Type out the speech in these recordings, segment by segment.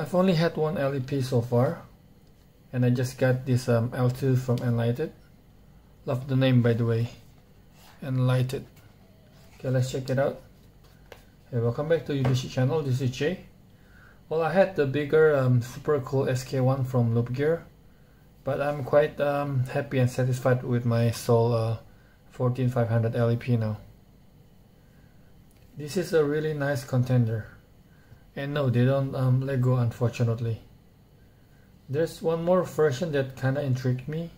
I've only had one LEP so far, and I just got this L2 from Enlighted. Love the name, by the way, Enlighted. Okay, let's check it out. Hey, welcome back to UBC Channel. This is Jay. Well, I had the bigger super cool SK1 from Loop Gear, but I'm quite happy and satisfied with my Sol 14500 LEP now. This is a really nice contender, and no, they don't let go, unfortunately. There's one more version that kinda intrigued me.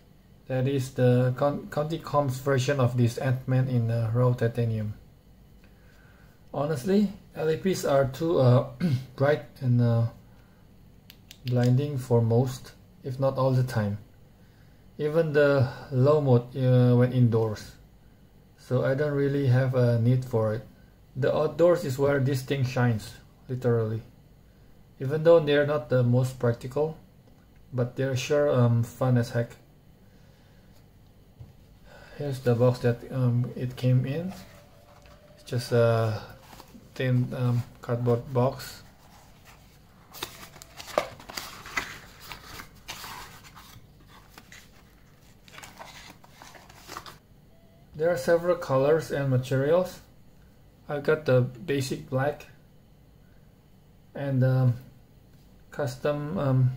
That is the ConCom's version of this Ant-Man in raw titanium. Honestly, LEPs are too bright and blinding for most, if not all the time. Even the low mode when indoors. So I don't really have a need for it. The outdoors is where this thing shines, literally. Even though they're not the most practical, but they're sure fun as heck. Here's the box that it came in. It's just a thin cardboard box. There are several colors and materials. I've got the basic black and custom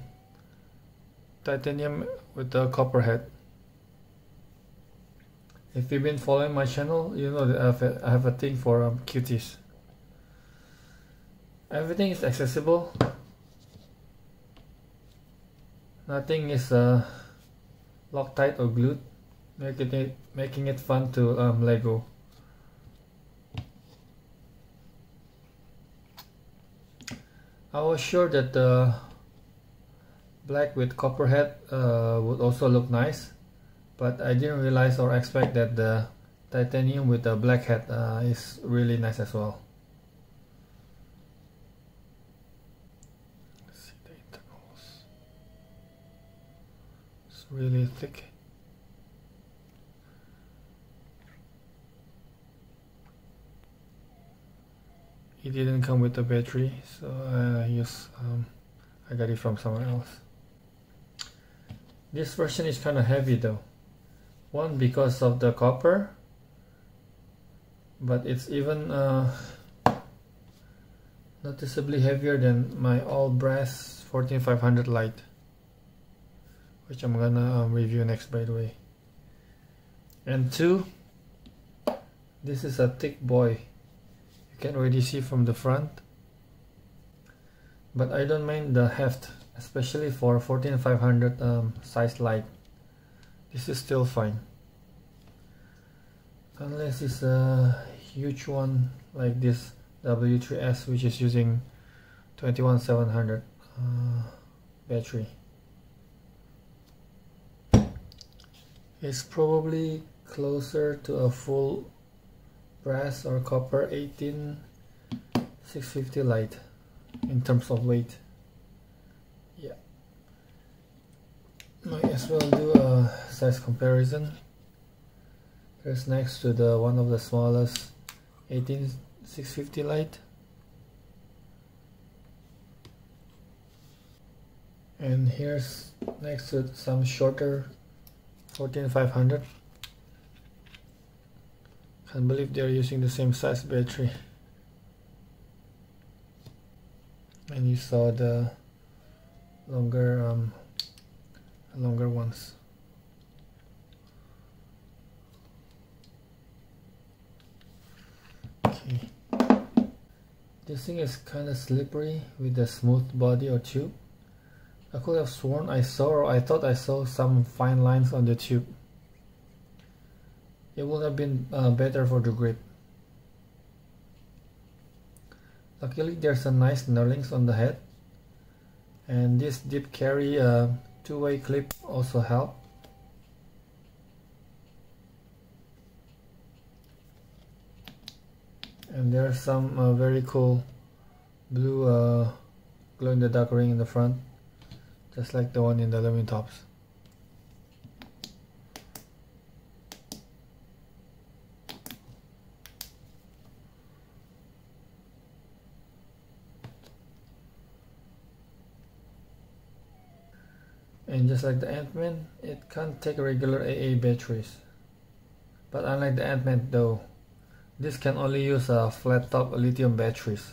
titanium with the copper head. If you've been following my channel, you know that I have a thing for cuties. Everything is accessible. Nothing is Loctite or glued, making it fun to Lego. I was sure that the black with copper head would also look nice, but I didn't realize or expect that the titanium with the black head is really nice as well. Let's see the internals. It's really thick. It didn't come with the battery, so I got it from somewhere else. This version is kind of heavy though. One, because of the copper, but it's even noticeably heavier than my all brass 14500 Lite, which I'm gonna review next, by the way. And two, this is a thick boy. You can already see from the front, but I don't mind the heft, especially for 14500 size Lite. This is still fine, unless it's a huge one like this W3S, which is using 21700 battery. It's probably closer to a full brass or copper 18650 Lite in terms of weight. Yeah, might as well do a size comparison. There's next to the one of the smallest 18650 Lite, and here's next to some shorter 14500. Can't believe they're using the same size battery. And you saw the longer ones. Okay. This thing is kind of slippery with a smooth body or tube. I could have sworn I saw, or I thought I saw, some fine lines on the tube. It would have been better for the grip. Luckily, there's a nice knurlings on the head, and this deep carry two-way clip also helped. And there's some very cool blue glow-in-the-dark ring in the front, just like the one in the Lumintops. And just like the Ant-Man, it can't take regular AA batteries. But unlike the Ant-Man though, this can only use flat top lithium batteries.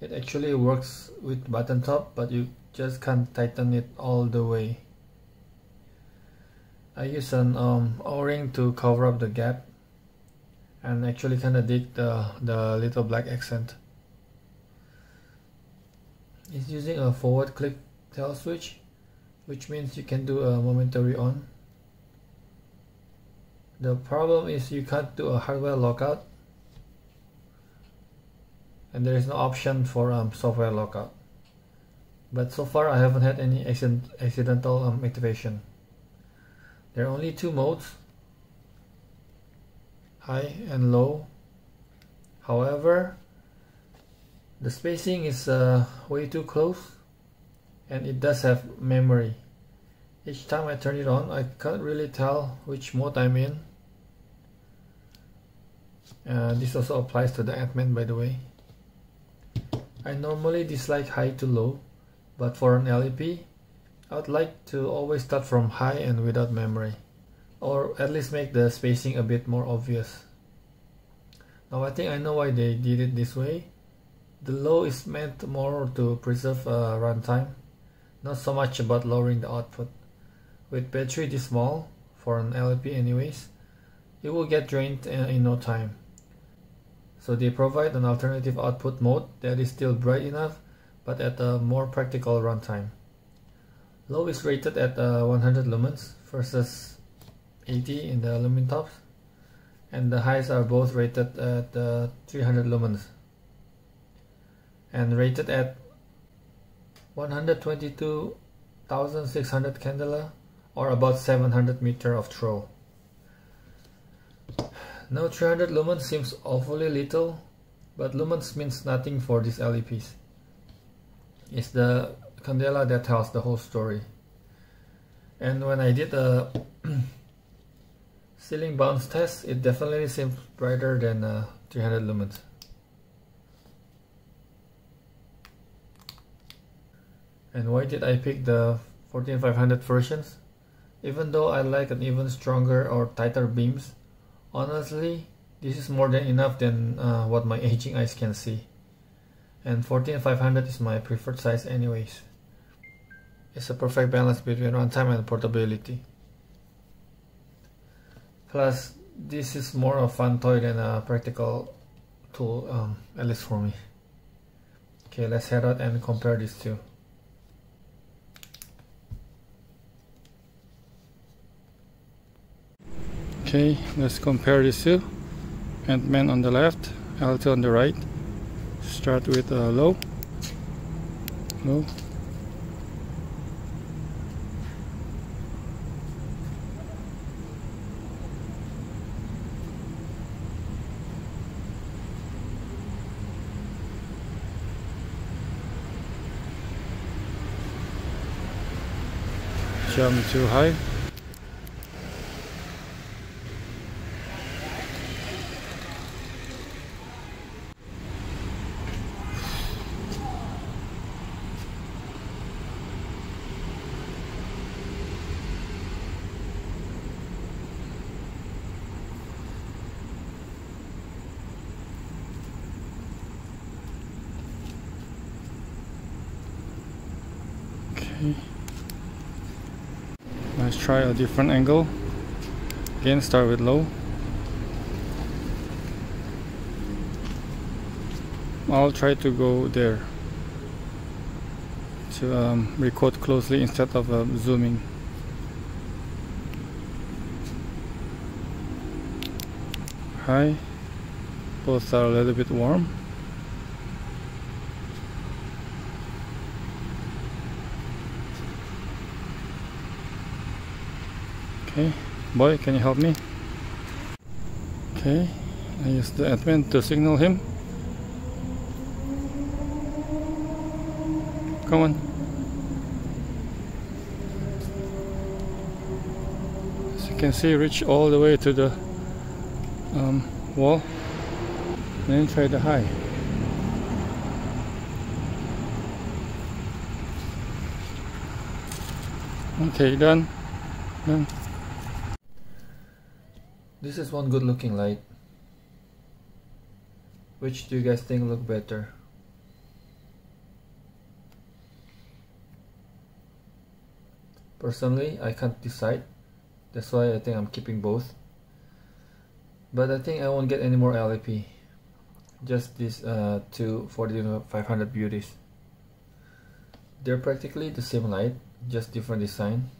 It actually works with button top, but you just can't tighten it all the way. I use an O-ring to cover up the gap, and actually kinda dig the little black accent. It's using a forward click tail switch, which means you can do a momentary on. The problem is you can't do a hardware lockout, and there is no option for software lockout. But so far I haven't had any accidental activation. There are only two modes, high and low. However, the spacing is way too close, and it does have memory. Each time I turn it on, I can't really tell which mode I'm in. This also applies to the Ant-Man, by the way. I normally dislike high to low, but for an LEP, I'd like to always start from high and without memory, or at least make the spacing a bit more obvious. Now I think I know why they did it this way. The low is meant more to preserve runtime, not so much about lowering the output. With battery this small, for an LEP anyways, it will get drained in no time. So they provide an alternative output mode that is still bright enough, but at a more practical runtime. Low is rated at 100 lumens versus 80 in the Lumintops, and the highs are both rated at 300 lumens and rated at 122,600 candela, or about 700 meter of throw. Now 300 lumens seems awfully little, but lumens means nothing for these LEPs. It's the candela that tells the whole story. And when I did a ceiling bounce test, it definitely seems brighter than 300 lumens. And why did I pick the 14500 versions? Even though I like an even stronger or tighter beams, honestly, this is more than enough than what my aging eyes can see. And 14500 is my preferred size anyways. It's a perfect balance between runtime and portability. Plus, this is more a fun toy than a practical tool, at least for me. Okay, let's head out and compare these two. Okay, let's compare these two. Ant-Man on the left, L2 on the right. Start with low. Low. Jump too high. Let's try a different angle. Again, start with low. I'll try to go there to record closely instead of zooming. High. Both are a little bit warm. Okay, boy, can you help me? Okay, I use the Ant-Man to signal him. Come on. As you can see, reach all the way to the wall. Then try the high. Okay, done. This is one good looking light. Which do you guys think look better? Personally, I can't decide. That's why I think I'm keeping both. But I think I won't get any more LEP. Just these two 14500 beauties. They're practically the same light, just different design.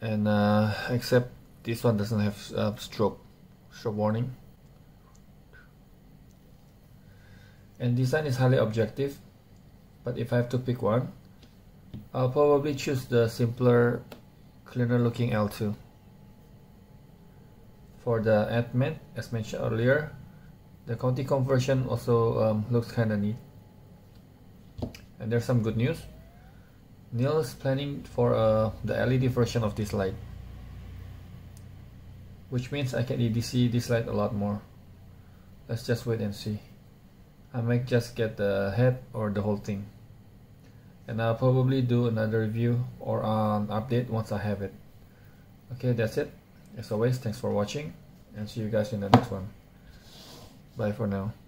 And except this one doesn't have strobe warning. And design is highly objective, but if I have to pick one, I'll probably choose the simpler, cleaner looking L2. For the Ant-Man, as mentioned earlier, the ConCom version also looks kinda neat. And there's some good news. Neil is planning for the LED version of this light, which means I can EDC this light a lot more. Let's just wait and see. I might just get the head or the whole thing, and I'll probably do another review or an update once I have it. Okay, that's it. As always, thanks for watching, and see you guys in the next one. Bye for now.